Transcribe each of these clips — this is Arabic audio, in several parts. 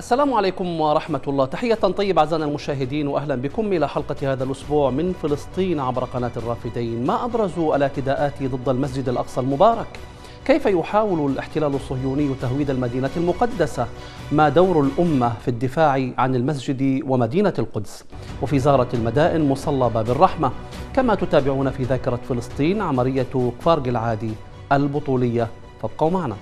السلام عليكم ورحمة الله، تحية طيبة أعزائنا المشاهدين وأهلا بكم إلى حلقة هذا الأسبوع من فلسطين عبر قناة الرافدين. ما أبرز الاعتداءات ضد المسجد الأقصى المبارك؟ كيف يحاول الاحتلال الصهيوني تهويد المدينة المقدسة؟ ما دور الأمة في الدفاع عن المسجد ومدينة القدس؟ وفي زارة المدائن مصلبة بالرحمة. كما تتابعون في ذاكرة فلسطين عملية كفار جلعادي البطولية، فابقوا معنا.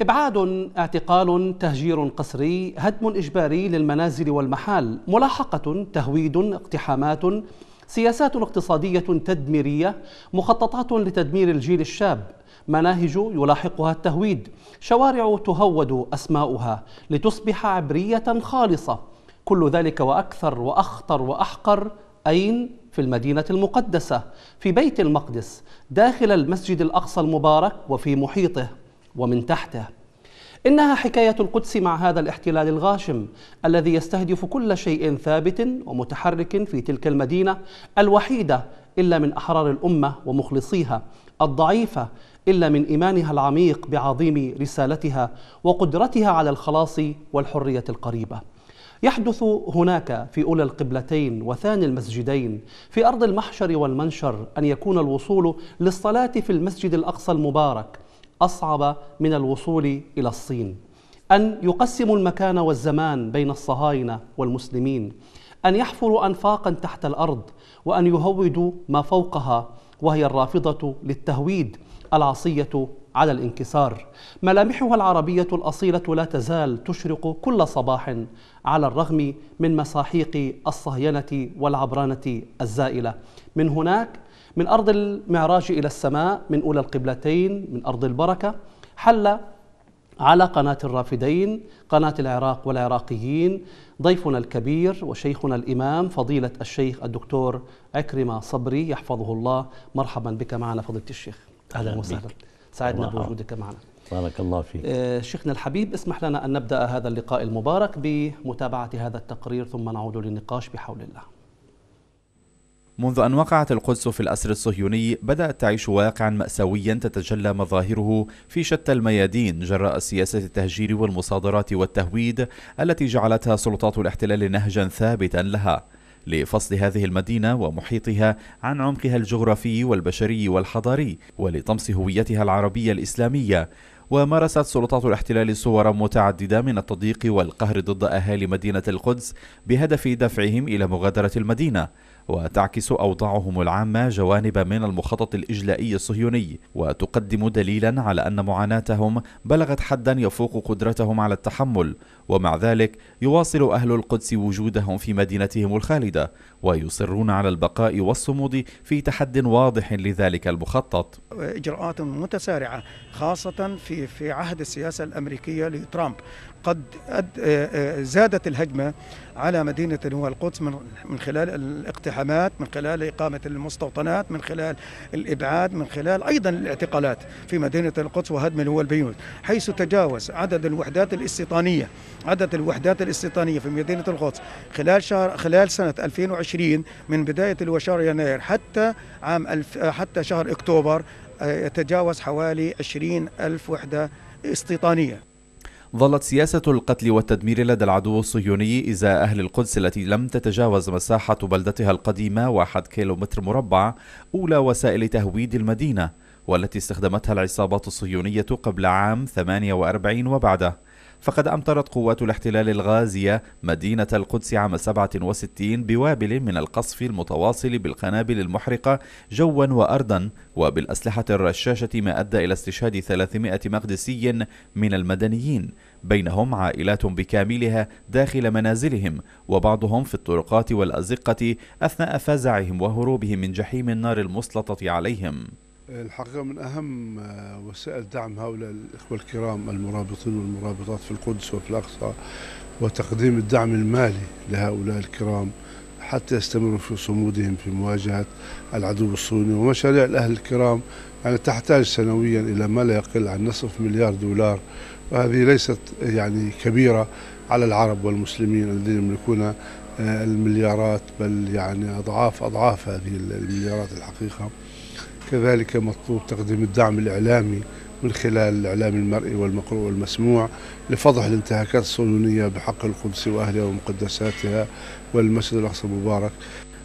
إبعاد، اعتقال، تهجير قسري، هدم إجباري للمنازل والمحال، ملاحقة، تهويد، اقتحامات، سياسات اقتصادية تدميرية، مخططات لتدمير الجيل الشاب، مناهج يلاحقها التهويد، شوارع تهود أسماؤها لتصبح عبرية خالصة. كل ذلك وأكثر وأخطر وأحقر أين؟ في المدينة المقدسة، في بيت المقدس، داخل المسجد الأقصى المبارك وفي محيطه ومن تحته. إنها حكاية القدس مع هذا الاحتلال الغاشم الذي يستهدف كل شيء ثابت ومتحرك في تلك المدينة الوحيدة إلا من أحرار الأمة ومخلصيها، الضعيفة إلا من إيمانها العميق بعظيم رسالتها وقدرتها على الخلاص والحرية القريبة. يحدث هناك في أولى القبلتين وثاني المسجدين في أرض المحشر والمنشر أن يكون الوصول للصلاة في المسجد الأقصى المبارك أصعب من الوصول إلى الصين، أن يقسموا المكان والزمان بين الصهاينة والمسلمين، أن يحفروا أنفاقا تحت الأرض وأن يهودوا ما فوقها، وهي الرافضة للتهويد، العصية على الانكسار. ملامحها العربية الأصيلة لا تزال تشرق كل صباح على الرغم من مساحيق الصهينة والعبرانة الزائلة. من هناك، من أرض المعراج إلى السماء، من أولى القبلتين، من أرض البركة، حل على قناة الرافدين، قناة العراق والعراقيين، ضيفنا الكبير وشيخنا الإمام فضيلة الشيخ الدكتور عكرمة صبري يحفظه الله. مرحبا بك معنا فضيلة الشيخ، أهلا وسهلا، سعدنا بوجودك معنا. بارك الله فيك. شيخنا الحبيب، اسمح لنا أن نبدأ هذا اللقاء المبارك بمتابعة هذا التقرير ثم نعود للنقاش بحول الله. منذ أن وقعت القدس في الأسر الصهيوني بدأت تعيش واقعا مأساويا تتجلى مظاهره في شتى الميادين جراء سياسة التهجير والمصادرات والتهويد التي جعلتها سلطات الاحتلال نهجا ثابتا لها لفصل هذه المدينة ومحيطها عن عمقها الجغرافي والبشري والحضاري ولطمس هويتها العربية الإسلامية ومارست سلطات الاحتلال صورا متعددة من التضييق والقهر ضد أهالي مدينة القدس بهدف دفعهم إلى مغادرة المدينة، وتعكس أوضاعهم العامة جوانب من المخطط الإجلائي الصهيوني، وتقدم دليلا على أن معاناتهم بلغت حدا يفوق قدرتهم على التحمل، ومع ذلك يواصل أهل القدس وجودهم في مدينتهم الخالدة ويصرون على البقاء والصمود في تحد واضح لذلك المخطط. إجراءات متسارعة خاصة في عهد السياسة الأمريكية لترامب قد زادت الهجمة على مدينة القدس من خلال الاقتحامات، من خلال إقامة المستوطنات، من خلال الإبعاد، من خلال أيضا الاعتقالات في مدينة القدس وهدم البيوت، حيث تجاوز عدد الوحدات الاستيطانية في مدينة القدس خلال سنة 2020 من بداية الوشار يناير حتى شهر أكتوبر يتجاوز حوالي 20,000 وحدة استيطانية. ظلت سياسة القتل والتدمير لدى العدو الصهيوني إزاء أهل القدس التي لم تتجاوز مساحة بلدتها القديمة 1 كيلومتر مربع أولى وسائل تهويد المدينة، والتي استخدمتها العصابات الصهيونية قبل عام 48 وبعده. فقد أمطرت قوات الاحتلال الغازية مدينة القدس عام 67 بوابل من القصف المتواصل بالقنابل المحرقة جوا وأرضا وبالأسلحة الرشاشة، ما أدى إلى استشهاد 300 مقدسي من المدنيين، بينهم عائلات بكاملها داخل منازلهم وبعضهم في الطرقات والأزقة أثناء فزعهم وهروبهم من جحيم النار المسلطة عليهم. الحقيقة من أهم وسائل دعم هؤلاء الإخوة الكرام المرابطين والمرابطات في القدس وفي الأقصى وتقديم الدعم المالي لهؤلاء الكرام حتى يستمروا في صمودهم في مواجهة العدو الصهيوني. ومشاريع الأهل الكرام يعني تحتاج سنويا إلى ما لا يقل عن $500 مليار، وهذه ليست يعني كبيرة على العرب والمسلمين الذين يملكون المليارات، بل يعني أضعاف هذه المليارات الحقيقة. كذلك مطلوب تقديم الدعم الإعلامي من خلال الإعلام المرئي والمقروء والمسموع لفضح الانتهاكات الصهيونية بحق القدس وأهلها ومقدساتها والمسجد الأقصى المبارك.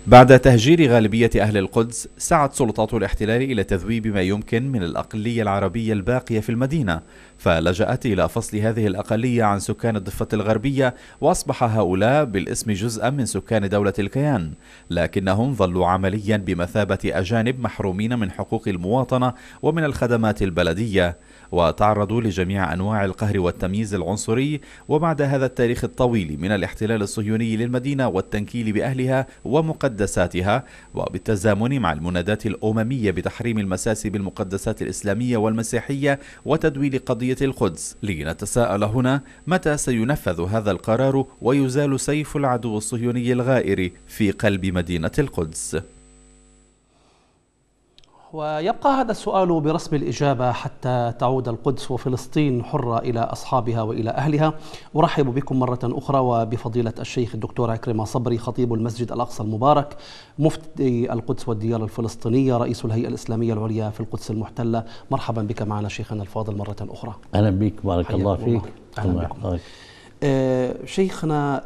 بعد تهجير غالبية أهل القدس، سعت سلطات الاحتلال إلى تذويب ما يمكن من الأقلية العربية الباقية في المدينة، فلجأت إلى فصل هذه الأقلية عن سكان الضفة الغربية، وأصبح هؤلاء بالاسم جزءا من سكان دولة الكيان، لكنهم ظلوا عمليا بمثابة أجانب محرومين من حقوق المواطنة ومن الخدمات البلدية، وتعرضوا لجميع أنواع القهر والتمييز العنصري. وبعد هذا التاريخ الطويل من الاحتلال الصهيوني للمدينة والتنكيل بأهلها ومقدساتها، وبالتزامن مع المنادات الأممية بتحريم المساس بالمقدسات الإسلامية والمسيحية وتدويل قضية القدس، لنتساءل هنا متى سينفذ هذا القرار ويزال سيف العدو الصهيوني الغائر في قلب مدينة القدس؟ ويبقى هذا السؤال برسم الإجابة حتى تعود القدس وفلسطين حرة إلى أصحابها وإلى أهلها. أرحب بكم مرة أخرى وبفضيلة الشيخ الدكتور عكرمة صبري، خطيب المسجد الأقصى المبارك، مفتي القدس والديار الفلسطينية، رئيس الهيئة الإسلامية العليا في القدس المحتلة. مرحبا بك معنا شيخنا الفاضل مرة أخرى. أهلا بك، بارك الله فيك. أهلا بكم. شيخنا،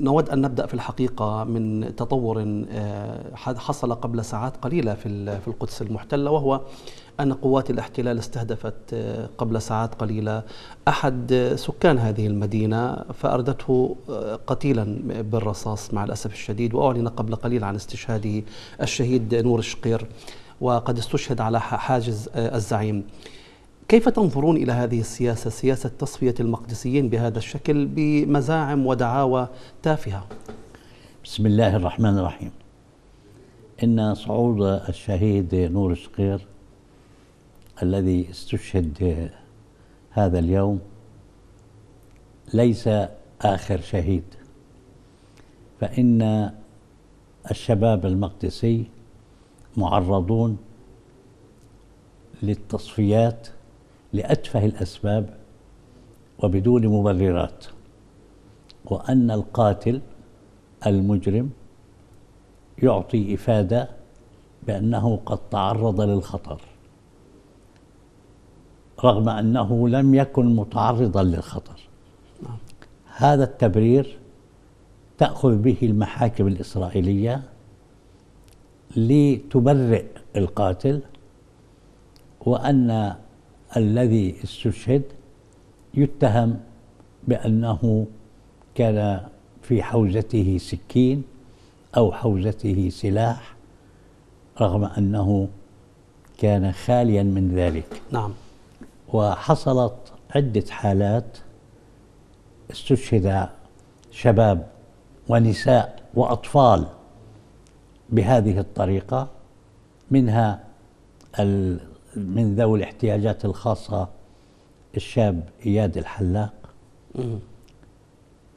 نود أن نبدأ في الحقيقة من تطور حصل قبل ساعات قليلة في القدس المحتلة، وهو أن قوات الاحتلال استهدفت قبل ساعات قليلة أحد سكان هذه المدينة فأردته قتيلا بالرصاص مع الأسف الشديد، وأعلن قبل قليل عن استشهاده الشهيد نور الشقير، وقد استشهد على حاجز الزعيم. كيف تنظرون إلى هذه السياسة، سياسة تصفية المقدسيين بهذا الشكل بمزاعم ودعاوى تافهة؟ بسم الله الرحمن الرحيم. إن صعود الشهيد نور الشقير الذي استشهد هذا اليوم ليس آخر شهيد، فإن الشباب المقدسي معرضون للتصفيات لأتفه الأسباب وبدون مبررات، وأن القاتل المجرم يعطي إفادة بأنه قد تعرض للخطر رغم أنه لم يكن متعرضا للخطر. هذا التبرير تأخذ به المحاكم الإسرائيلية لتبرئ القاتل، وأن الذي استشهد يتهم بأنه كان في حوزته سكين أو حوزته سلاح رغم أنه كان خاليا من ذلك. نعم. وحصلت عدة حالات استشهد شباب ونساء وأطفال بهذه الطريقة، منها من ذوي الاحتياجات الخاصة الشاب اياد الحلاق،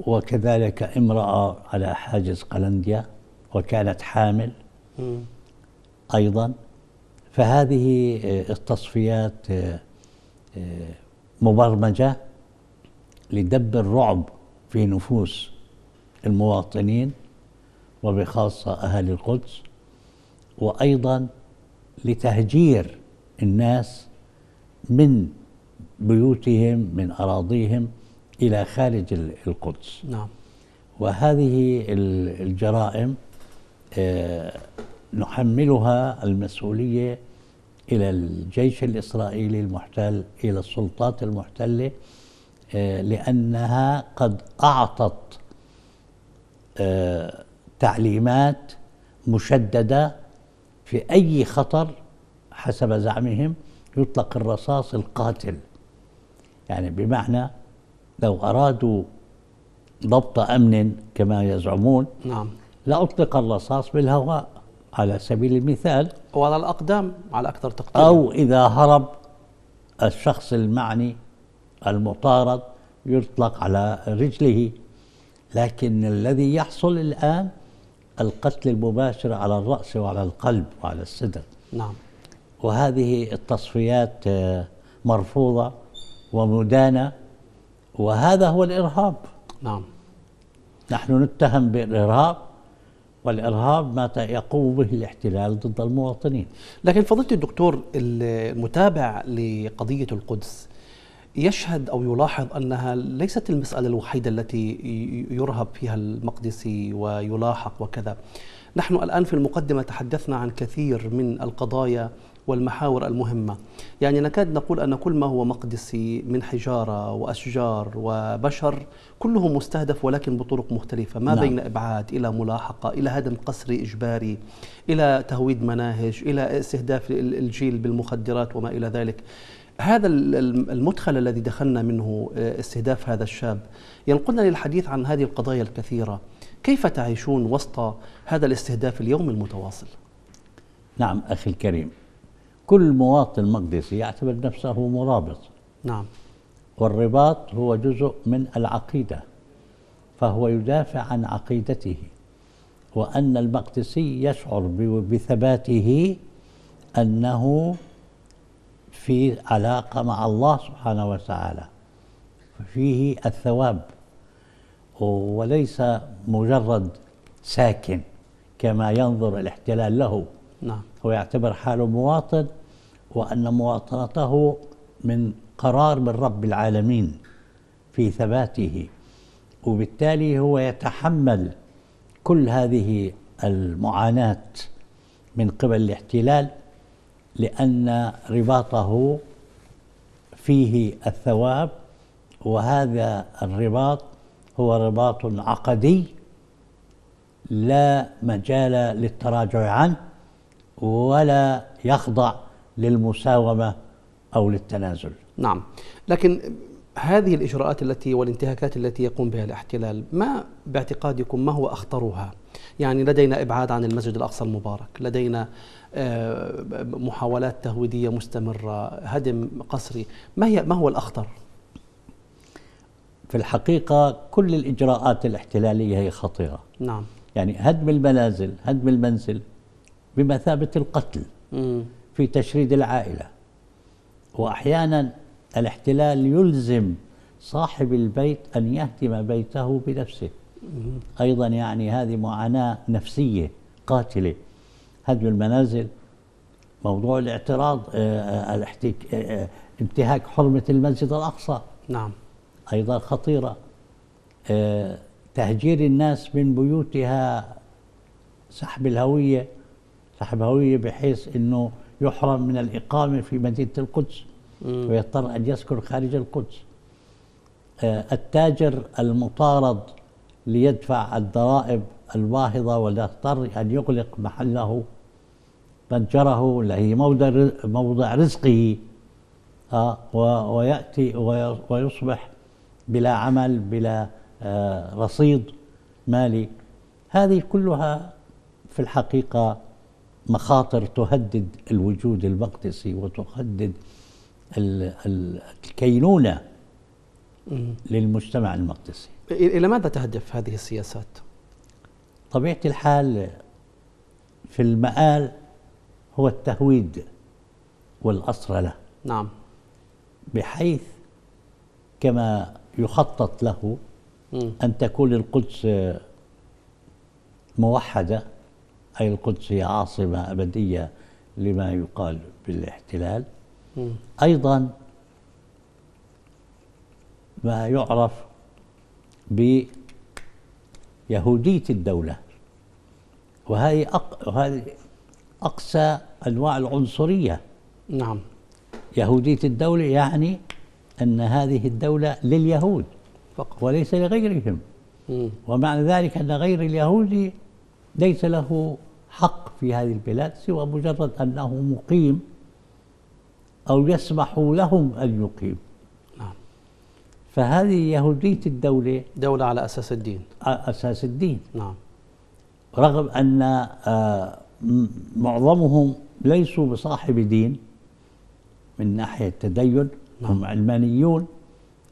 وكذلك امرأة على حاجز قلنديا وكانت حامل أيضا. فهذه التصفيات مبرمجة لدب الرعب في نفوس المواطنين وبخاصة أهل القدس، وأيضا لتهجير الناس من بيوتهم من أراضيهم إلى خارج القدس. نعم. وهذه الجرائم نحملها المسؤولية إلى الجيش الإسرائيلي المحتل، إلى السلطات المحتلة، لأنها قد أعطت تعليمات مشددة في أي خطر حسب زعمهم يطلق الرصاص القاتل. يعني بمعنى لو أرادوا ضبط أمن كما يزعمون، نعم، لأطلق الرصاص بالهواء على سبيل المثال، وعلى الأقدام على أكثر تقدير، أو إذا هرب الشخص المعني المطارد يطلق على رجله. لكن الذي يحصل الآن القتل المباشر على الرأس وعلى القلب وعلى الصدر. نعم. وهذه التصفيات مرفوضة ومدانة، وهذا هو الإرهاب. نعم. نحن نتهم بالإرهاب، والإرهاب ما يقوم به الاحتلال ضد المواطنين. لكن فضيلة الدكتور، المتابع لقضية القدس يشهد أو يلاحظ أنها ليست المسألة الوحيدة التي يرهب فيها المقدسي ويلاحق وكذا. نحن الآن في المقدمة تحدثنا عن كثير من القضايا والمحاور المهمة، يعني نكاد نقول أن كل ما هو مقدسي من حجارة وأشجار وبشر كله مستهدف، ولكن بطرق مختلفة، ما بين إبعاد إلى ملاحقة إلى هدم قسري إجباري إلى تهويد مناهج إلى استهداف الجيل بالمخدرات وما إلى ذلك. هذا المدخل الذي دخلنا منه استهداف هذا الشاب ينقلنا للحديث عن هذه القضايا الكثيرة. كيف تعيشون وسط هذا الاستهداف اليوم المتواصل؟ نعم أخي الكريم، كل مواطن مقدسي يعتبر نفسه مرابط. نعم. والرباط هو جزء من العقيدة، فهو يدافع عن عقيدته، وأن المقدسي يشعر بثباته أنه في علاقة مع الله سبحانه وتعالى، فيه الثواب، وليس مجرد ساكن كما ينظر الاحتلال له. نعم. هو يعتبر حاله مواطن، وأن مواطنته من قرار من رب العالمين في ثباته، وبالتالي هو يتحمل كل هذه المعاناة من قبل الاحتلال، لأن رباطه فيه الثواب، وهذا الرباط هو رباط عقدي لا مجال للتراجع عنه ولا يخضع للمساومة أو للتنازل. نعم. لكن هذه الإجراءات التي والانتهاكات التي يقوم بها الاحتلال، ما باعتقادكم ما هو أخطرها؟ يعني لدينا إبعاد عن المسجد الأقصى المبارك، لدينا محاولات تهويدية مستمرة، هدم قصري، ما هو الأخطر؟ في الحقيقة كل الإجراءات الاحتلالية هي خطيرة. نعم. يعني هدم المنازل، هدم المنزل بمثابة القتل في تشريد العائلة. وأحيانا الاحتلال يلزم صاحب البيت أن يهدم بيته بنفسه أيضا، يعني هذه معاناة نفسية قاتلة. هدم المنازل، موضوع الاعتراض، انتهاك حرمة المسجد الأقصى. نعم. أيضا خطيرة. تهجير الناس من بيوتها، سحب الهوية، بحيث أنه يحرم من الإقامة في مدينة القدس. ويضطر أن يسكن خارج القدس. التاجر المطارد ليدفع الضرائب الباهظة ويضطر أن يغلق محله متجره الذي موضع رزقه ويأتي ويصبح بلا عمل بلا رصيد مالي. هذه كلها في الحقيقة مخاطر تهدد الوجود المقدسي وتهدد الكينونة للمجتمع المقدسي. إلى ماذا تهدف هذه السياسات؟ طبيعة الحال في المآل هو التهويد والأسرلة. نعم. بحيث كما يخطط له أن تكون القدس موحدة، أي القدس هي عاصمة أبدية لما يقال بالاحتلال. أيضا ما يعرف بيهودية الدولة، وهذه أقصى أنواع العنصرية. نعم. يهودية الدولة يعني أن هذه الدولة لليهود فقط وليس لغيرهم، ومعنى ذلك أن غير اليهودي ليس له حق في هذه البلاد سوى مجرد أنه مقيم أو يسمح لهم أن يقيم. نعم. فهذه يهودية الدولة، دولة على أساس الدين. نعم. رغم أن معظمهم ليسوا بصاحب دين من ناحية التدين، هم علمانيون،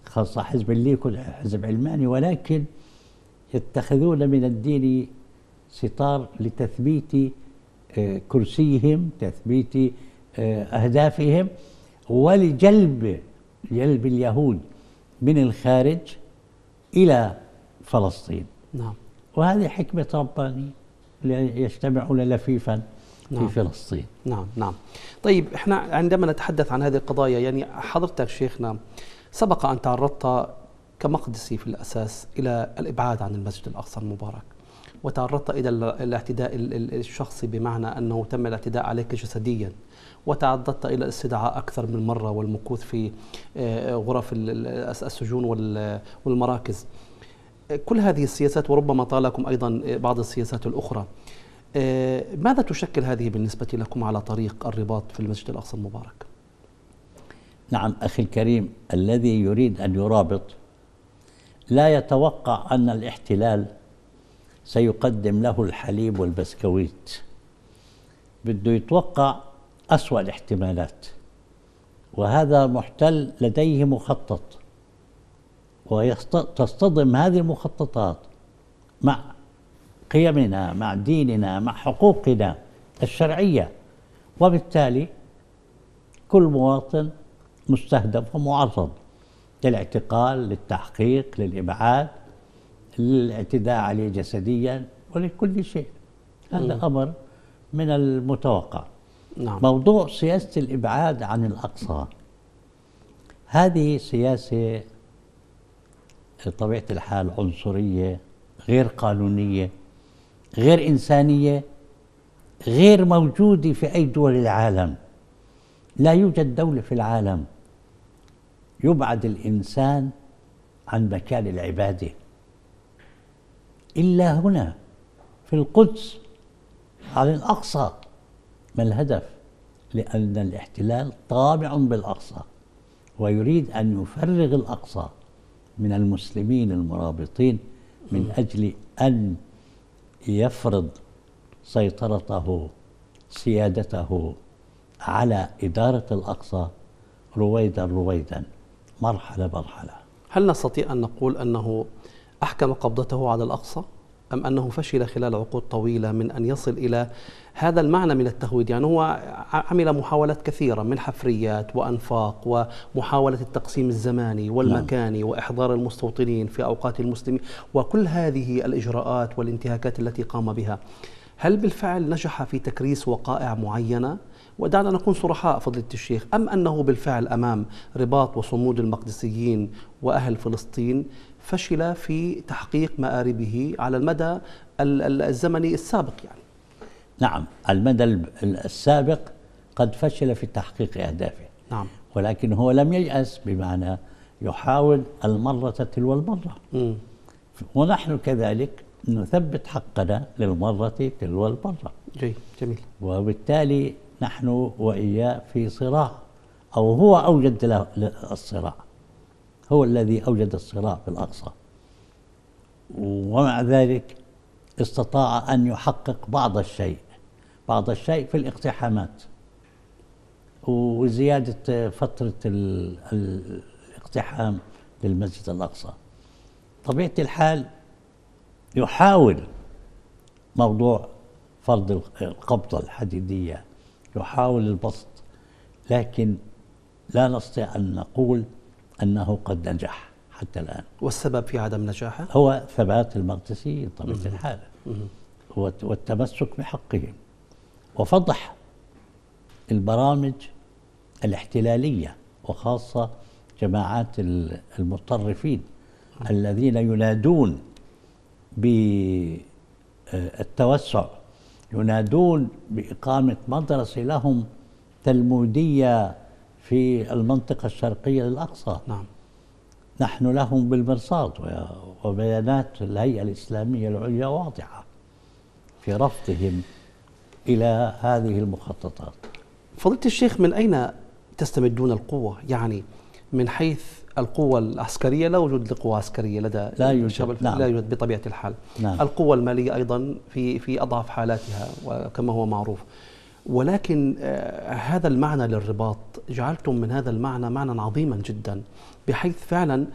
خاصة حزب الليكود حزب علماني، ولكن يتخذون من الدين ستار لتثبيت كرسيهم، تثبيت أهدافهم، ولجلب اليهود من الخارج إلى فلسطين. نعم. وهذه حكمة رباني ليجتمعون لفيفا في فلسطين. نعم. نعم. طيب احنا عندما نتحدث عن هذه القضايا، يعني حضرتك شيخنا سبق أن تعرضت كمقدسي في الأساس إلى الإبعاد عن المسجد الأقصى المبارك، وتعرضت إلى الاعتداء الشخصي، بمعنى أنه تم الاعتداء عليك جسديا، وتعرضت إلى الاستدعاء أكثر من مرة والمكوث في غرف السجون والمراكز. كل هذه السياسات وربما طالكم أيضا بعض السياسات الأخرى، ماذا تشكل هذه بالنسبة لكم على طريق الرباط في المسجد الأقصى المبارك؟ نعم أخي الكريم، الذي يريد أن يرابط لا يتوقع أن الاحتلال سيقدم له الحليب والبسكويت، بده يتوقع أسوأ الاحتمالات، وهذا محتل لديه مخطط، وتصطدم هذه المخططات مع قيمنا مع ديننا مع حقوقنا الشرعية، وبالتالي كل مواطن مستهدف ومعرض للاعتقال للتحقيق للإبعاد للاعتداء عليه جسديا ولكل شيء. هذا أمر من المتوقع. نعم. موضوع سياسة الإبعاد عن الأقصى، هذه سياسة بطبيعة الحال عنصرية غير قانونية غير إنسانية غير موجودة في أي دول العالم. لا يوجد دولة في العالم يبعد الإنسان عن مكان العبادة إلا هنا في القدس على الأقصى. ما الهدف؟ لأن الاحتلال طامع بالأقصى ويريد أن يفرغ الأقصى من المسلمين المرابطين من أجل أن يفرض سيطرته سيادته على إدارة الأقصى رويدا رويدا مرحلة مرحلة. هل نستطيع أن نقول أنه أحكم قبضته على الأقصى، أم أنه فشل خلال عقود طويلة من أن يصل إلى هذا المعنى من التهويد؟ يعني هو عمل محاولات كثيرة من حفريات وأنفاق ومحاولة التقسيم الزماني والمكاني وإحضار المستوطنين في أوقات المسلمين وكل هذه الإجراءات والانتهاكات التي قام بها، هل بالفعل نجح في تكريس وقائع معينة؟ ودعنا نكون صرحاء فضيلة الشيخ، أم أنه بالفعل أمام رباط وصمود المقدسيين وأهل فلسطين فشل في تحقيق مآربه على المدى الزمني السابق يعني؟ نعم، المدى السابق قد فشل في تحقيق أهدافه. نعم. ولكن هو لم ييأس، بمعنى يحاول المرة تلو المرة. ونحن كذلك نثبت حقنا للمرة تلو المرة. جميل. وبالتالي نحن وإياه في صراع، أو هو أوجد له الصراع، هو الذي أوجد الصراع في الأقصى، ومع ذلك استطاع أن يحقق بعض الشيء في الاقتحامات وزيادة فترة الاقتحام للمسجد الأقصى. طبيعة الحال يحاول موضوع فرض القبضة الحديدية، يحاول البسط، لكن لا نستطيع أن نقول أنه قد نجح حتى الآن. والسبب في عدم نجاحه؟ هو ثبات المقدسيين طبيعة الحال والتمسك بحقهم وفضح البرامج الاحتلالية، وخاصة جماعات المتطرفين الذين ينادون بالتوسع، ينادون بإقامة مدرسة لهم تلمودية في المنطقة الشرقية للأقصى. نعم. نحن لهم بالمرصاد، وبيانات الهيئة الإسلامية العليا واضحة في رفضهم إلى هذه المخططات. فضيلة الشيخ، من أين تستمدون القوة؟ يعني من حيث القوة العسكرية، لا وجود لقوة عسكرية لدى الشعب، نعم. لا يوجد بطبيعة الحال. نعم. القوة المالية أيضا في أضعف حالاتها وكما هو معروف، ولكن هذا المعنى للرباط جعلتم من هذا المعنى معنى عظيما جدا، بحيث فعلا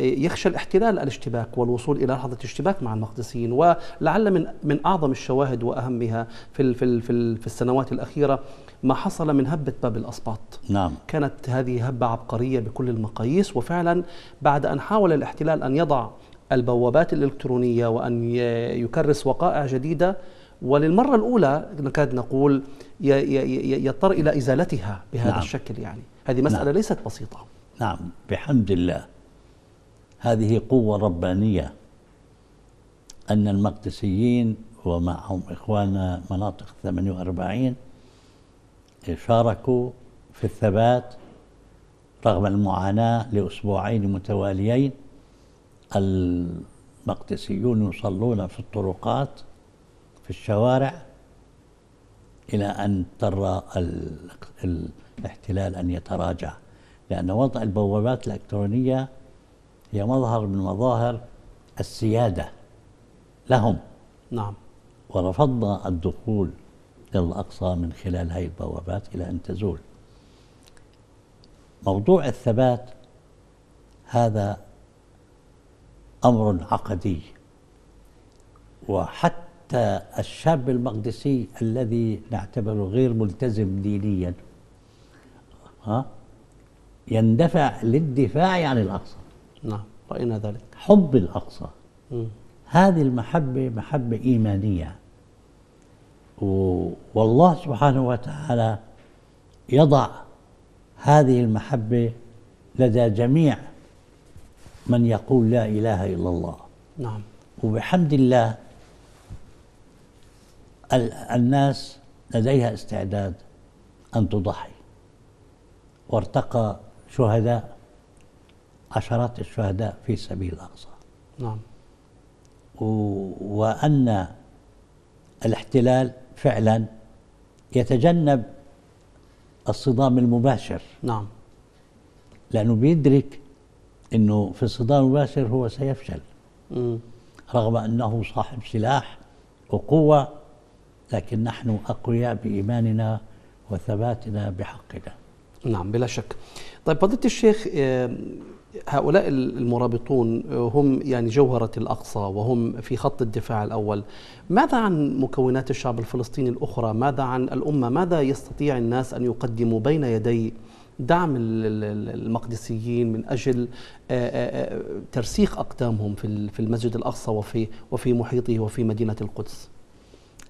يخشى الاحتلال الاشتباك والوصول إلى لحظة اشتباك مع المقدسيين. ولعل من أعظم الشواهد وأهمها في السنوات الأخيرة ما حصل من هبة باب الأسباط. نعم. كانت هذه هبة عبقرية بكل المقاييس، وفعلا بعد أن حاول الاحتلال أن يضع البوابات الإلكترونية وأن يكرس وقائع جديدة، وللمرة الأولى نكاد نقول يضطر إلى إزالتها بهذا الشكل. يعني هذه مسألة ليست بسيطة. نعم، بحمد الله هذه قوة ربانية، أن المقدسيين ومعهم إخواننا مناطق 48 شاركوا في الثبات رغم المعاناة لأسبوعين متواليين. المقدسيون يصلون في الطرقات في الشوارع إلى أن ترى الاحتلال أن يتراجع، لأن وضع البوابات الإلكترونية هي مظهر من مظاهر السيادة لهم. نعم. ورفضنا الدخول إلى الأقصى من خلال هذه البوابات إلى أن تزول. موضوع الثبات هذا أمر عقدي، وحتى الشاب المقدسي الذي نعتبره غير ملتزم دينيا يندفع للدفاع عن الأقصى. نعم، رأينا ذلك. حب الأقصى، هذه المحبة محبة إيمانية، والله سبحانه وتعالى يضع هذه المحبة لدى جميع من يقول لا إله إلا الله. نعم. وبحمد الله الناس لديها استعداد أن تضحي، وارتقى شهداء، عشرات الشهداء في سبيل الأقصى. نعم. وأن الاحتلال فعلا يتجنب الصدام المباشر. نعم. لأنه بيدرك أنه في الصدام المباشر هو سيفشل، رغم أنه صاحب سلاح وقوة، لكن نحن أقوياء بإيماننا وثباتنا بحقنا. نعم، بلا شك. طيب فضيلة الشيخ، هؤلاء المرابطون هم يعني جوهرة الأقصى، وهم في خط الدفاع الأول. ماذا عن مكونات الشعب الفلسطيني الأخرى؟ ماذا عن الأمة؟ ماذا يستطيع الناس أن يقدموا بين يدي دعم المقدسيين من أجل ترسيخ أقدامهم في المسجد الأقصى وفي محيطه وفي مدينة القدس؟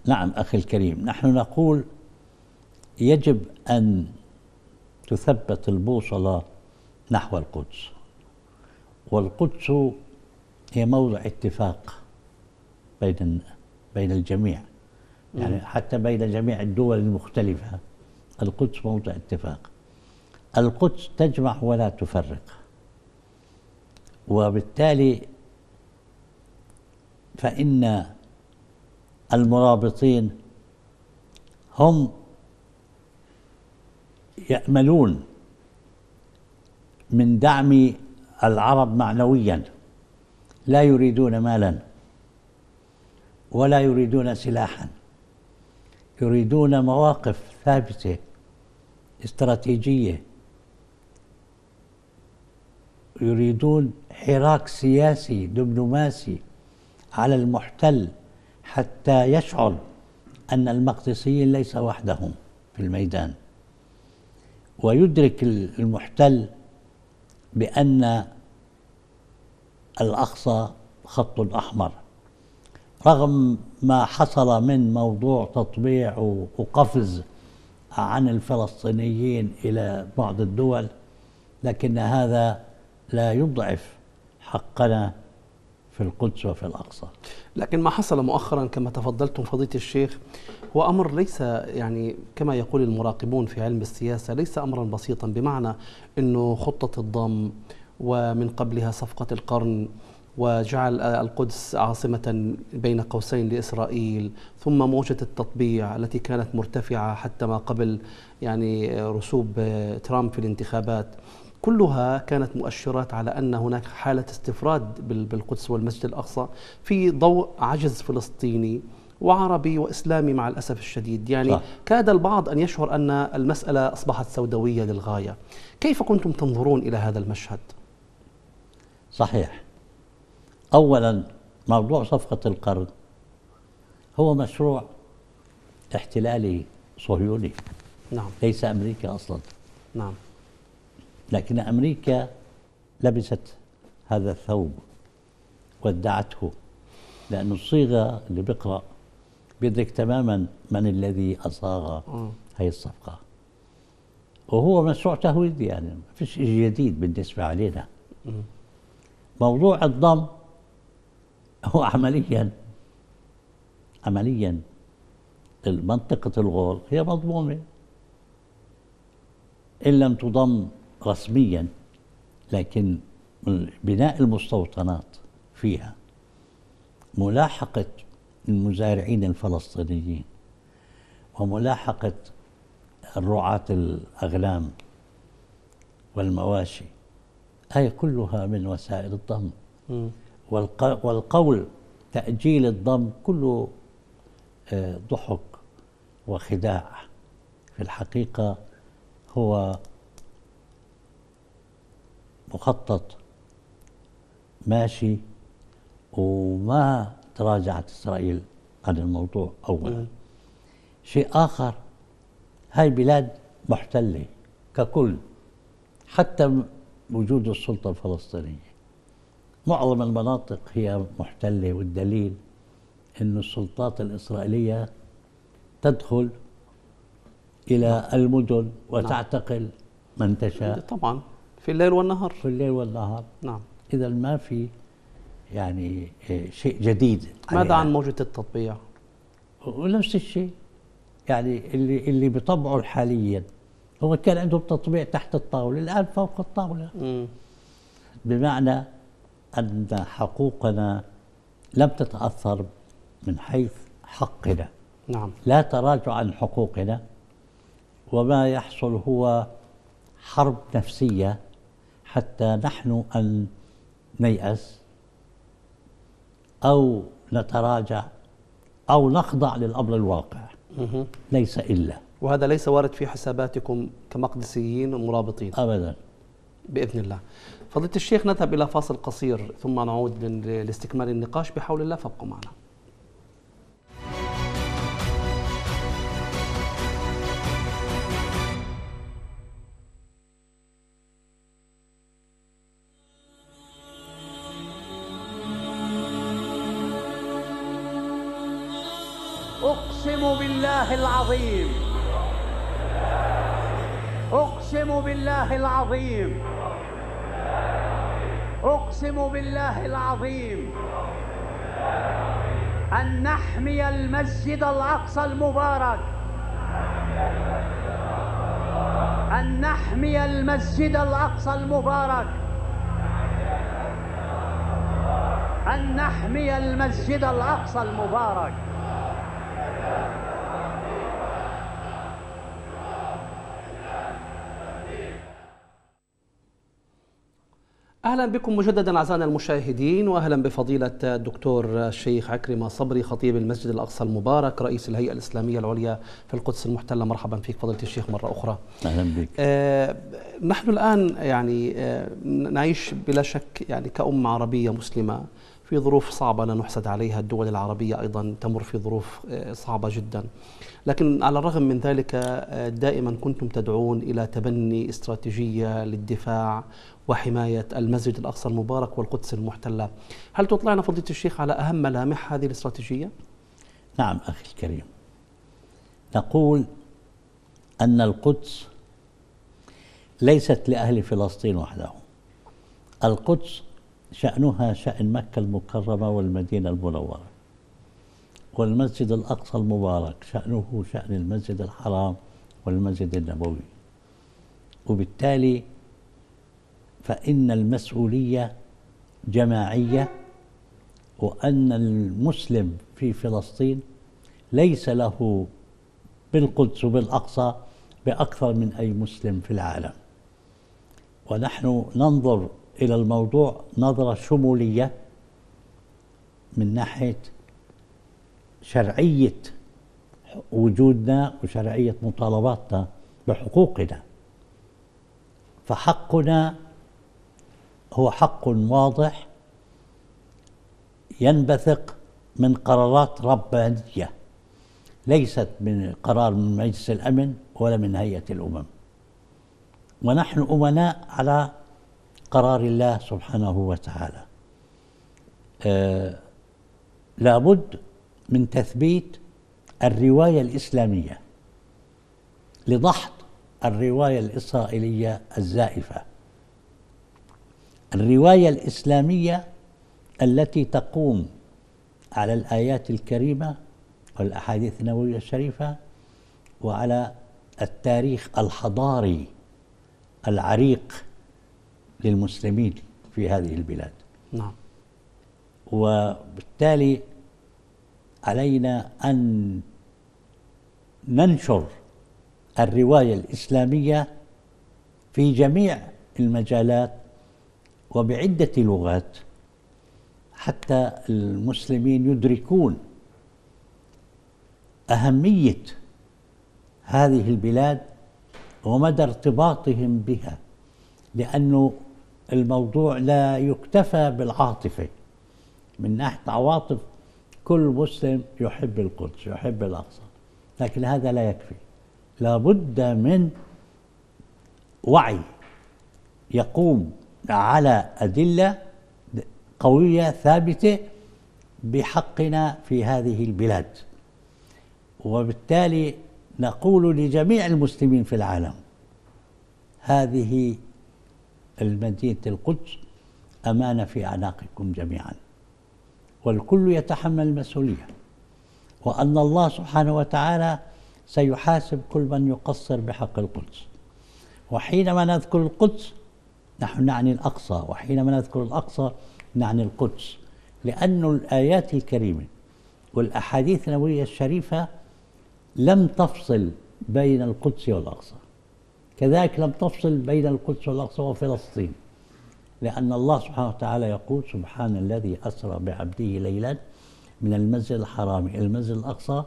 نعم أخي الكريم، نحن نقول يجب أن تثبت البوصلة نحو القدس، والقدس هي موضع اتفاق بين الجميع، يعني حتى بين جميع الدول المختلفة القدس موضع اتفاق. القدس تجمع ولا تفرق، وبالتالي فإن المرابطين هم يأملون من دعم العرب معنويا، لا يريدون مالا ولا يريدون سلاحا، يريدون مواقف ثابتة استراتيجية، يريدون حراك سياسي دبلوماسي على المحتل حتى يشعر أن المقدسيين ليس وحدهم في الميدان، ويدرك المحتل بأن الأقصى خط أحمر. رغم ما حصل من موضوع تطبيع وقفز عن الفلسطينيين إلى بعض الدول، لكن هذا لا يضعف حقنا في القدس وفي الأقصى. لكن ما حصل مؤخرا كما تفضلتم فضيلة الشيخ هو أمر ليس، يعني كما يقول المراقبون في علم السياسة، ليس أمرا بسيطا، بمعنى أنه خطة الضم ومن قبلها صفقة القرن وجعل القدس عاصمة بين قوسين لإسرائيل، ثم موجة التطبيع التي كانت مرتفعة حتى ما قبل يعني رسوب ترامب في الانتخابات، كلها كانت مؤشرات على أن هناك حالة استفراد بالقدس والمسجد الأقصى في ضوء عجز فلسطيني وعربي وإسلامي مع الأسف الشديد، يعني صح. كاد البعض أن يشعر أن المسألة أصبحت سوداوية للغاية. كيف كنتم تنظرون إلى هذا المشهد؟ صحيح، أولا موضوع صفقة القرن هو مشروع احتلالي صهيوني، نعم، ليس أمريكا أصلا، نعم، لكن أمريكا لبست هذا الثوب وادعته، لأن الصيغة اللي بيقرأ بيدرك تماما من الذي أصاغ هاي الصفقة، وهو مشروع تهويدي، يعني ما فيش شيء جديد بالنسبة علينا. موضوع الضم هو عمليا منطقة الغول هي مضمومة إن لم تضم رسميا، لكن بناء المستوطنات فيها، ملاحقة المزارعين الفلسطينيين، وملاحقة الرعاة الأغنام والمواشي، هي كلها من وسائل الضم. والقول تأجيل الضم كله ضحك وخداع، في الحقيقة هو مخطط ماشي، وما تراجعت إسرائيل عن الموضوع. أولا شيء آخر، هاي بلاد محتلة ككل، حتى وجود السلطة الفلسطينية معظم المناطق هي محتلة، والدليل أن السلطات الإسرائيلية تدخل إلى المدن وتعتقل من تشاء، طبعا في الليل والنهار، في الليل والنهار، نعم. إذا ما في يعني شيء جديد. ماذا عن موجة التطبيع؟ نفس الشيء، يعني اللي بيطبعوا حاليا هو كان عندهم تطبيع تحت الطاولة، الآن فوق الطاولة، بمعنى أن حقوقنا لم تتأثر من حيث حقنا، نعم، لا تراجع عن حقوقنا، وما يحصل هو حرب نفسية حتى نحن أن نيأس أو نتراجع أو نخضع للأمر الواقع، ليس إلا. وهذا ليس وارد في حساباتكم كمقدسيين ومرابطين أبدا بإذن الله. فضيلة الشيخ نذهب إلى فاصل قصير ثم نعود لاستكمال النقاش بحول الله، فابقوا معنا. أقسم بالله العظيم، أقسم بالله العظيم، أقسم بالله العظيم أن نحمي المسجد الأقصى المبارك، أن نحمي المسجد الأقصى المبارك، أن نحمي المسجد الأقصى المبارك. أهلا بكم مجددا أعزائنا المشاهدين، وأهلا بفضيلة الدكتور الشيخ عكرمة صبري خطيب المسجد الأقصى المبارك رئيس الهيئة الإسلامية العليا في القدس المحتلة. مرحبا فيك فضيلة الشيخ مرة أخرى. أهلا بك. نحن الآن يعني نعيش بلا شك يعني كأمة عربية مسلمة في ظروف صعبة لا نحسد عليها، الدول العربية أيضا تمر في ظروف صعبة جدا، لكن على الرغم من ذلك دائما كنتم تدعون إلى تبني استراتيجية للدفاع وحماية المسجد الأقصى المبارك والقدس المحتلة. هل تطلعنا فضيلة الشيخ على أهم ملامح هذه الاستراتيجية؟ نعم أخي الكريم، نقول أن القدس ليست لأهل فلسطين وحدهم، القدس شأنها شأن مكة المكرمة والمدينة المنورة، والمسجد الأقصى المبارك شأنه شأن المسجد الحرام والمسجد النبوي، وبالتالي فإن المسؤولية جماعية، وأن المسلم في فلسطين ليس له بالقدس وبالأقصى بأكثر من أي مسلم في العالم. ونحن ننظر إلى الموضوع نظرة شمولية من ناحية شرعية وجودنا وشرعية مطالباتنا بحقوقنا، فحقنا هو حق واضح ينبثق من قرارات ربانية، ليست من قرار من مجلس الأمن ولا من هيئة الأمم، ونحن أمناء على قرار الله سبحانه وتعالى. لابد من تثبيت الرواية الإسلامية لضحض الرواية الإسرائيلية الزائفة، الرواية الإسلامية التي تقوم على الآيات الكريمة والأحاديث النبوية الشريفة وعلى التاريخ الحضاري العريق للمسلمين في هذه البلاد. نعم. وبالتالي علينا أن ننشر الرواية الإسلامية في جميع المجالات وبعدة لغات، حتى المسلمين يدركون أهمية هذه البلاد ومدى ارتباطهم بها، لأنه الموضوع لا يكتفى بالعاطفة، من ناحية عواطف كل مسلم يحب القدس يحب الأقصى، لكن هذا لا يكفي، لابد من وعي يقوم على أدلة قوية ثابتة بحقنا في هذه البلاد. وبالتالي نقول لجميع المسلمين في العالم هذه المدينة القدس أمانة في أعناقكم جميعا، والكل يتحمل المسؤولية، وأن الله سبحانه وتعالى سيحاسب كل من يقصر بحق القدس. وحينما نذكر القدس نحن نعني الأقصى، وحينما نذكر الأقصى نعني القدس، لأن الآيات الكريمة والأحاديث النبوية الشريفة لم تفصل بين القدس والأقصى، كذلك لم تفصل بين القدس والأقصى وفلسطين، لأن الله سبحانه وتعالى يقول: سبحان الذي أسرى بعبده ليلا من المسجد الحرام إلى المسجد الأقصى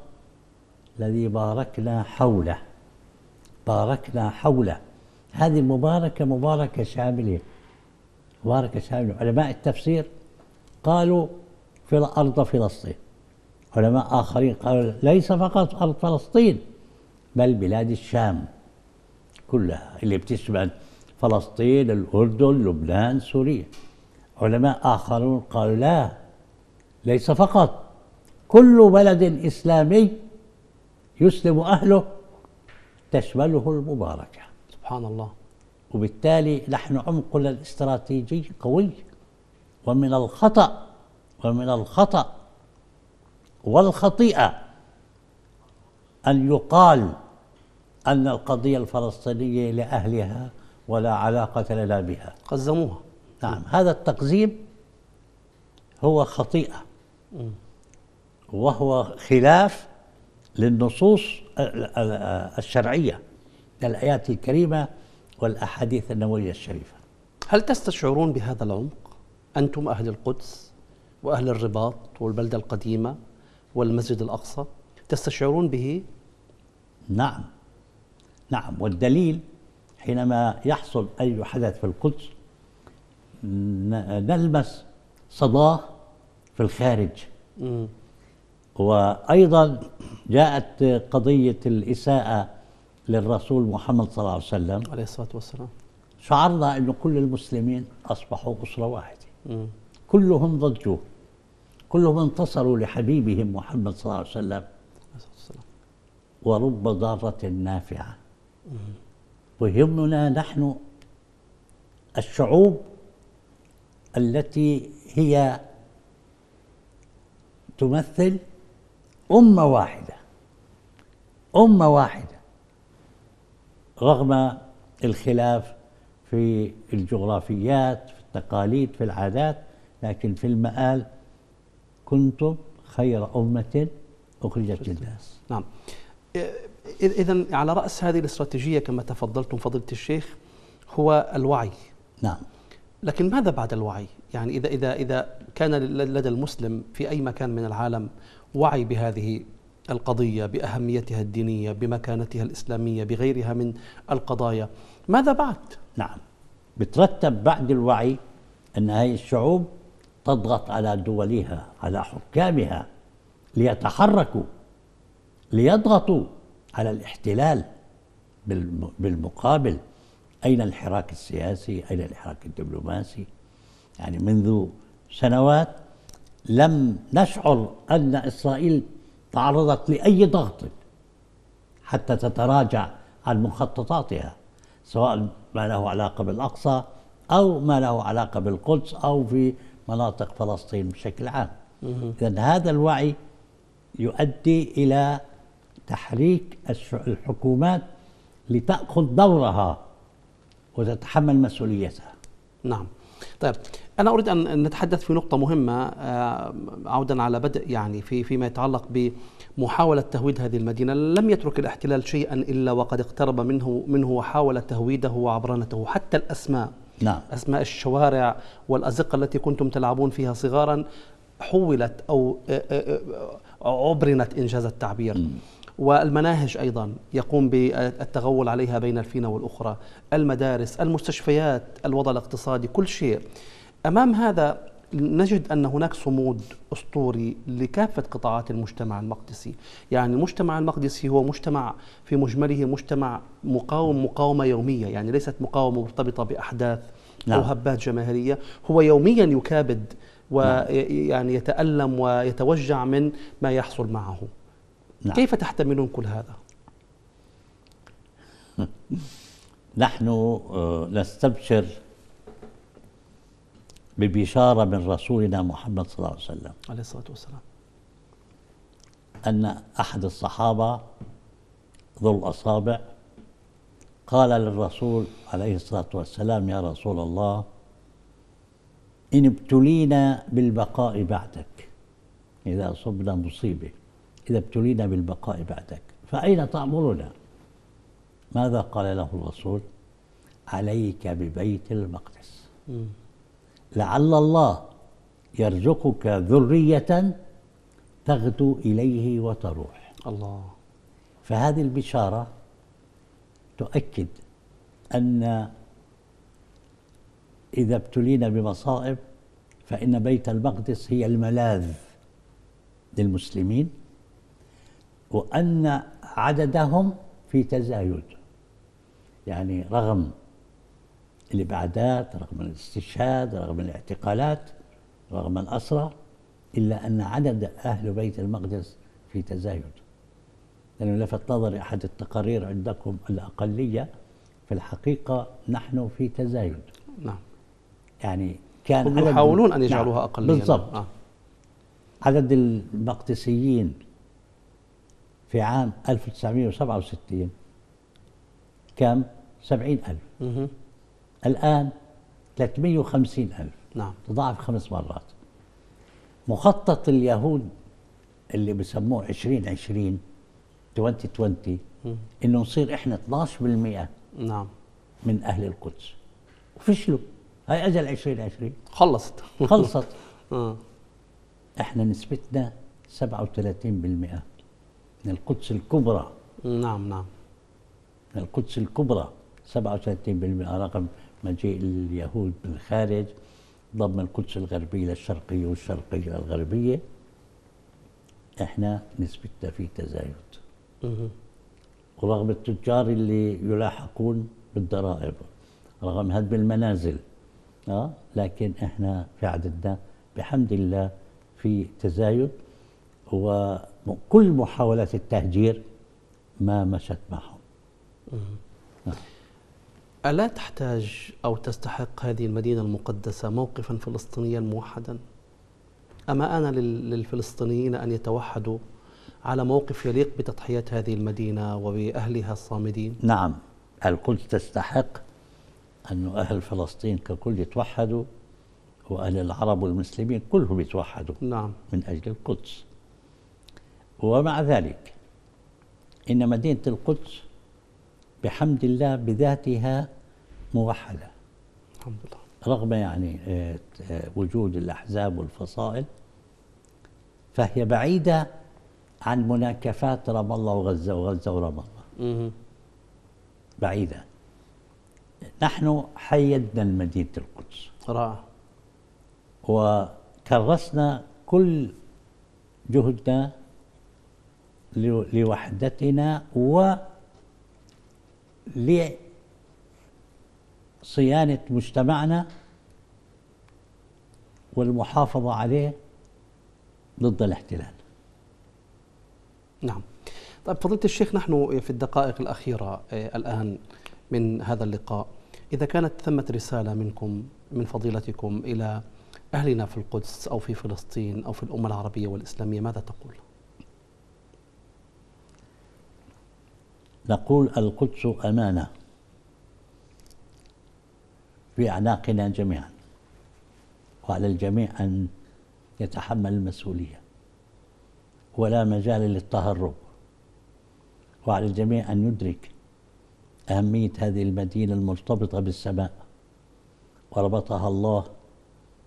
الذي باركنا حوله. باركنا حوله، هذه المباركة مباركة شاملة، مباركة شاملة. علماء التفسير قالوا في أرض فلسطين، علماء آخرين قالوا ليس فقط أرض فلسطين بل بلاد الشام كلها اللي بتشمل فلسطين، الأردن، لبنان، سوريا. علماء آخرون قالوا لا، ليس فقط، كل بلد إسلامي يسلم أهله تشمله المباركة. سبحان الله. وبالتالي نحن عمقنا الاستراتيجي قوي، ومن الخطأ والخطيئة أن يقال أن القضية الفلسطينية لأهلها ولا علاقة لنا بها. قزموها. نعم، هذا التقزيم هو خطيئة وهو خلاف للنصوص الشرعية، الآيات الكريمة والأحاديث النبوية الشريفة. هل تستشعرون بهذا العمق أنتم أهل القدس وأهل الرباط والبلدة القديمة والمسجد الأقصى، تستشعرون به؟ نعم نعم، والدليل حينما يحصل أي حدث في القدس نلمس صداه في الخارج. وأيضا جاءت قضية الإساءة للرسول محمد صلى الله عليه وسلم عليه الصلاة والسلام، شعرنا أن كل المسلمين أصبحوا أسرة واحدة، كلهم ضجوا، كلهم انتصروا لحبيبهم محمد صلى الله عليه وسلم، ورب ضارة نافعة. ويهمنا نحن الشعوب التي هي تمثل أمة واحدة، أمة واحدة رغم الخلاف في الجغرافيات في التقاليد في العادات، لكن في المآل كنتم خير أمة أخرجت للناس. نعم، إذن على رأس هذه الاستراتيجية كما تفضلتم فضيلة الشيخ هو الوعي. نعم، لكن ماذا بعد الوعي؟ يعني إذا كان لدى المسلم في أي مكان من العالم وعي بهذه القضية، بأهميتها الدينية، بمكانتها الإسلامية، بغيرها من القضايا، ماذا بعد؟ نعم، بترتب بعد الوعي أن هذه الشعوب تضغط على دولها على حكامها ليتحركوا، ليضغطوا على الاحتلال. بالمقابل أين الحراك السياسي؟ أين الحراك الدبلوماسي؟ يعني منذ سنوات لم نشعر أن إسرائيل تعرضت لأي ضغط حتى تتراجع عن مخططاتها، سواء ما له علاقة بالأقصى أو ما له علاقة بالقدس أو في مناطق فلسطين بشكل عام. إذن هذا الوعي يؤدي إلى تحريك الحكومات لتأخذ دورها وتتحمل مسؤوليتها. نعم، طيب أنا أريد أن نتحدث في نقطة مهمة، عودا على بدء يعني فيما يتعلق بمحاولة تهويد هذه المدينة. لم يترك الاحتلال شيئا إلا وقد اقترب منه وحاول تهويده وعبرانته، حتى الأسماء. نعم، أسماء الشوارع والأزقة التي كنتم تلعبون فيها صغارا حولت أو عبرنت إنجاز التعبير. والمناهج أيضا يقوم بالتغول عليها بين الفينة والأخرى، المدارس، المستشفيات، الوضع الاقتصادي، كل شيء. أمام هذا نجد أن هناك صمود أسطوري لكافة قطاعات المجتمع المقدسي. يعني المجتمع المقدسي هو مجتمع في مجمله مجتمع مقاوم، مقاومة يومية، يعني ليست مقاومة مرتبطة بأحداث أو هبات جماهيرية، هو يوميا يكابد ويعني يتألم ويتوجع من ما يحصل معه. نعم. كيف تحتملون كل هذا؟ نحن نستبشر ببشارة من رسولنا محمد صلى الله عليه وسلم عليه الصلاة والسلام، أن أحد الصحابة ذو الأصابع قال للرسول عليه الصلاة والسلام: يا رسول الله، إن ابتلينا بالبقاء بعدك، إذا أصبنا مصيبة، إذا ابتلينا بالبقاء بعدك فأين تأمرنا؟ ماذا قال له الرسول؟ عليك ببيت المقدس لعل الله يرزقك ذرية تغدو إليه وتروح. الله. فهذه البشارة تؤكد أن إذا ابتلينا بمصائب فإن بيت المقدس هي الملاذ للمسلمين، وأن عددهم في تزايد، يعني رغم الإبعادات، رغم الاستشهاد، رغم الاعتقالات، رغم الأسرى، إلا أن عدد أهل بيت المقدس في تزايد. لأنه لفت نظري أحد التقارير عندكم الأقلية، في الحقيقة نحن في تزايد. نعم، يعني كان يحاولون أن يجعلوها أقلية. بالضبط. عدد المقدسيين في عام 1967 كم؟ 70,000. الآن 350,000. نعم. تضاعف 5 مرات. مخطط اليهود اللي بسموه 2020 2020 إنه نصير إحنا 12% نعم من أهل القدس. وفشلوا. هاي أجل 2020 خلصت. خلصت. إحنا نسبتنا 37% من القدس الكبرى. نعم نعم. من القدس الكبرى 37%. رغم مجيء اليهود من الخارج ضم القدس الغربية للشرقية والشرقية للغربية. إحنا نسبتنا في تزايد. ورغم التجار اللي يلاحقون بالضرائب، رغم هدم المنازل، لكن إحنا في عددنا بحمد الله في تزايد، وكل محاولات التهجير ما مشت معهم. ألا تحتاج أو تستحق هذه المدينة المقدسة موقفا فلسطينيا موحدا؟ أما آن للفلسطينيين أن يتوحدوا على موقف يليق بتضحيات هذه المدينة وبأهلها الصامدين؟ نعم، القدس تستحق أن أهل فلسطين ككل يتوحدوا، وأهل العرب والمسلمين كلهم يتوحدوا. نعم. من أجل القدس. ومع ذلك إن مدينة القدس بحمد الله بذاتها موحدة الحمد لله، رغم يعني وجود الأحزاب والفصائل، فهي بعيدة عن مناكفات رام الله وغزة ورام الله. بعيدة. نحن حيدنا مدينة القدس رائع، وكرسنا كل جهدنا لوحدتنا و لصيانة مجتمعنا والمحافظة عليه ضد الاحتلال. نعم. طيب فضيلة الشيخ، نحن في الدقائق الأخيرة الآن من هذا اللقاء، إذا كانت ثمة رسالة منكم من فضيلتكم إلى أهلنا في القدس أو في فلسطين أو في الأمة العربية والإسلامية، ماذا تقول؟ نقول القدس أمانة في أعناقنا جميعا، وعلى الجميع أن يتحمل المسؤولية، ولا مجال للتهرب، وعلى الجميع أن يدرك أهمية هذه المدينة المرتبطة بالسماء، وربطها الله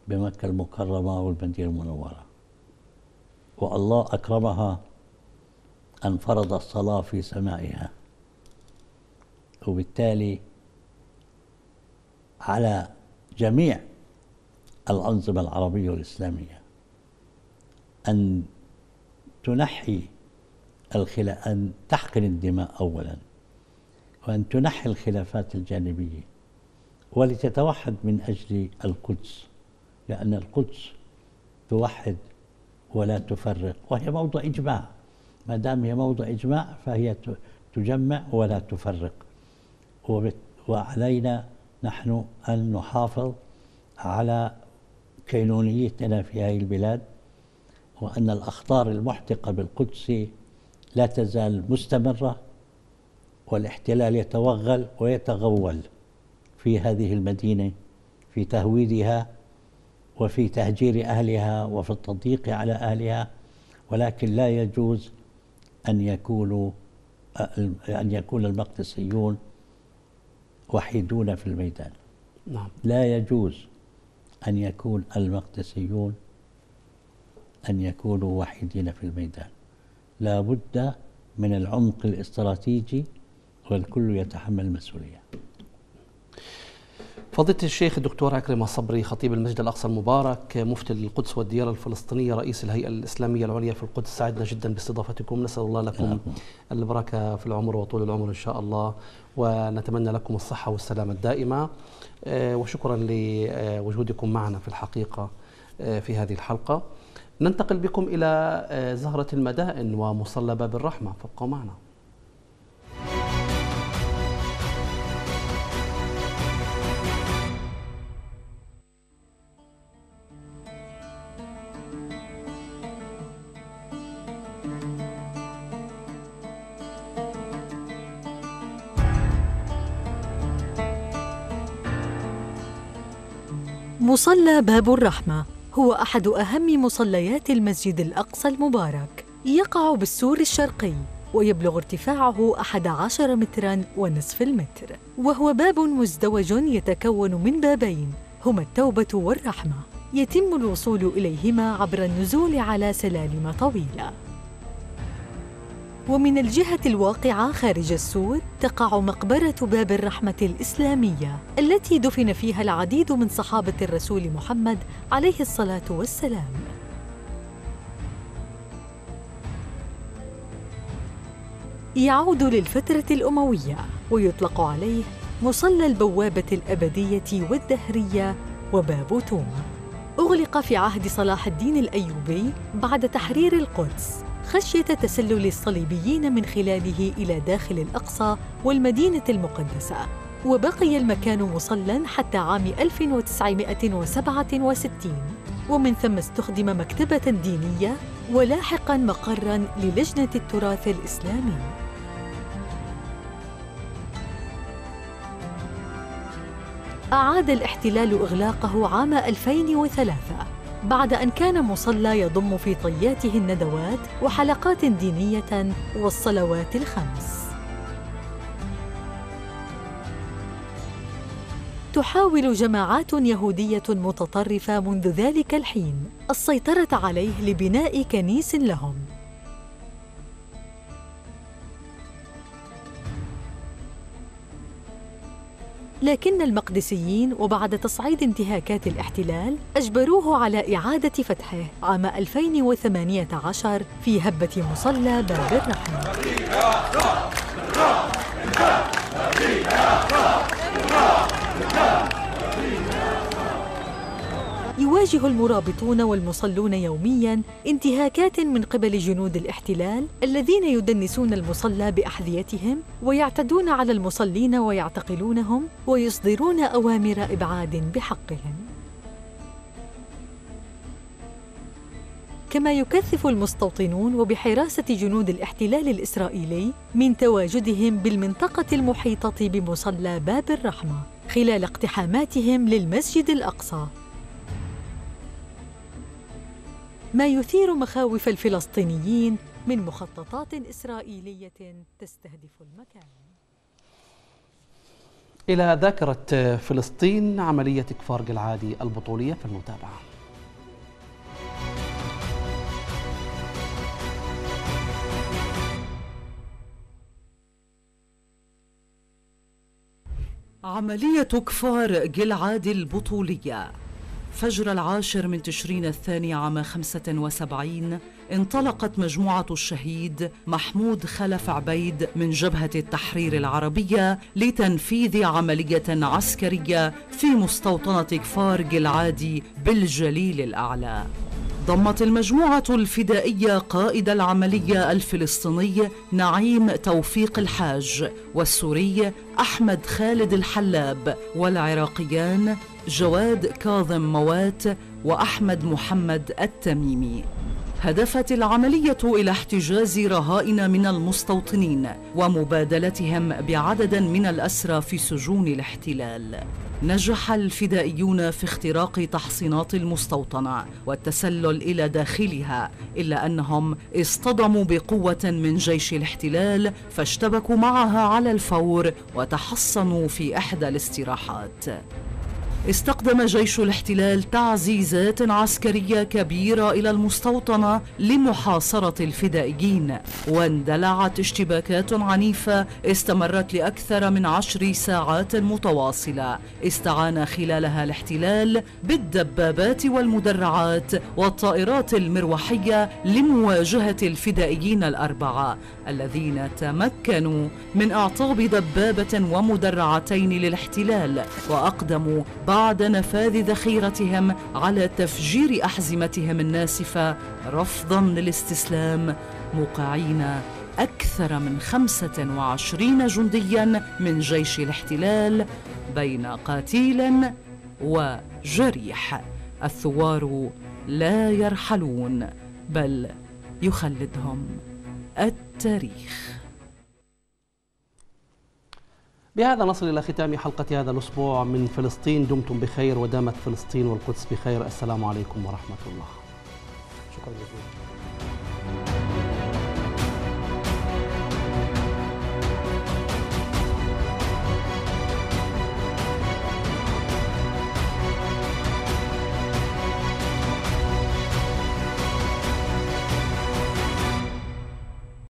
بمكة المكرمة والمدينة المنورة، والله أكرمها أن فرض الصلاة في سمائها، وبالتالي على جميع الأنظمة العربية والإسلامية أن تنحي الخلاف، أن تحقن الدماء أولا، وأن تنحي الخلافات الجانبية، ولتتوحد من أجل القدس، لأن القدس توحد ولا تفرق، وهي موضع إجماع. ما دام هي موضع إجماع فهي تجمع ولا تفرق، وعلينا نحن أن نحافظ على كينونيتنا في هذه البلاد، وأن الأخطار المحتقة بالقدس لا تزال مستمرة، والاحتلال يتوغل ويتغول في هذه المدينة في تهويدها وفي تهجير أهلها وفي التضييق على أهلها، ولكن لا يجوز أن يكون المقدسيون وحيدون في الميدان. نعم. لا يجوز أن يكون المقدسيون أن يكونوا وحيدين في الميدان. لا بد من العمق الاستراتيجي، والكل يتحمل المسؤولية. فضيلة الشيخ الدكتور عكرمة صبري، خطيب المسجد الأقصى المبارك، مفتي القدس والديار الفلسطينية، رئيس الهيئة الإسلامية العليا في القدس، سعدنا جدا باستضافتكم، نسأل الله لكم البركة في العمر وطول العمر إن شاء الله، ونتمنى لكم الصحة والسلامة الدائمة، وشكرا لوجودكم معنا في الحقيقة في هذه الحلقة. ننتقل بكم إلى زهرة المدائن ومصلبة بالرحمة، فابقوا معنا. مصلى باب الرحمة هو أحد أهم مصليات المسجد الأقصى المبارك، يقع بالسور الشرقي ويبلغ ارتفاعه 11 متراً ونصف المتر، وهو باب مزدوج يتكون من بابين هما التوبة والرحمة، يتم الوصول إليهما عبر النزول على سلالم طويلة. ومن الجهة الواقعة خارج السور تقع مقبرة باب الرحمة الإسلامية التي دفن فيها العديد من صحابة الرسول محمد عليه الصلاة والسلام. يعود للفترة الأموية ويطلق عليه مصلى البوابة الأبدية والدهرية وباب توما. أغلق في عهد صلاح الدين الأيوبي بعد تحرير القدس خشية تسلل الصليبيين من خلاله إلى داخل الأقصى والمدينة المقدسة، وبقي المكان مصلاً حتى عام 1967، ومن ثم استخدم مكتبة دينية ولاحقاً مقراً للجنة التراث الإسلامي. أعاد الاحتلال إغلاقه عام 2003 بعد أن كان مصلى يضم في طياته الندوات وحلقات دينية والصلوات الخمس. تحاول جماعات يهودية متطرفة منذ ذلك الحين السيطرة عليه لبناء كنيس لهم. لكن المقدسيين وبعد تصعيد انتهاكات الاحتلال أجبروه على إعادة فتحه عام 2018 في هبة مصلى باب الرحمة. يواجه المرابطون والمصلون يومياً انتهاكات من قبل جنود الاحتلال الذين يدنسون المصلى بأحذيتهم ويعتدون على المصلين ويعتقلونهم ويصدرون أوامر إبعاد بحقهم. كما يكثف المستوطنون وبحراسة جنود الاحتلال الإسرائيلي من تواجدهم بالمنطقة المحيطة بمصلى باب الرحمة خلال اقتحاماتهم للمسجد الأقصى، ما يثير مخاوف الفلسطينيين من مخططات إسرائيلية تستهدف المكان. إلى ذاكرة فلسطين عملية كفار جلعادي البطولية في المتابعة. عملية كفار جلعادي البطولية. فجر 10 تشرين الثاني عام 75 انطلقت مجموعة الشهيد محمود خلف عبيد من جبهة التحرير العربية لتنفيذ عملية عسكرية في مستوطنة كفار جلعادي بالجليل الأعلى. ضمت المجموعة الفدائية قائد العملية الفلسطيني نعيم توفيق الحاج والسوري احمد خالد الحلاب والعراقيان جواد كاظم موات وأحمد محمد التميمي. هدفت العملية إلى احتجاز رهائن من المستوطنين ومبادلتهم بعدد من الأسرى في سجون الاحتلال. نجح الفدائيون في اختراق تحصينات المستوطنة والتسلل إلى داخلها، إلا أنهم اصطدموا بقوة من جيش الاحتلال فاشتبكوا معها على الفور وتحصنوا في إحدى الاستراحات. استخدم جيش الاحتلال تعزيزات عسكرية كبيرة إلى المستوطنة لمحاصرة الفدائيين، واندلعت اشتباكات عنيفة استمرت لأكثر من 10 ساعات متواصلة، استعان خلالها الاحتلال بالدبابات والمدرعات والطائرات المروحية لمواجهة الفدائيين 4 الذين تمكنوا من أعطاب دبابة ومدرعتين للاحتلال، وأقدموا بعد نفاذ ذخيرتهم على تفجير أحزمتهم الناسفة رفضاً للاستسلام، موقعين أكثر من 25 جندياً من جيش الاحتلال بين قتيل وجريح. الثوار لا يرحلون بل يخلدهم التاريخ. بهذا نصل إلى ختام حلقة هذا الأسبوع من فلسطين. دمتم بخير ودامت فلسطين والقدس بخير. السلام عليكم ورحمة الله. شكرا جزيلا.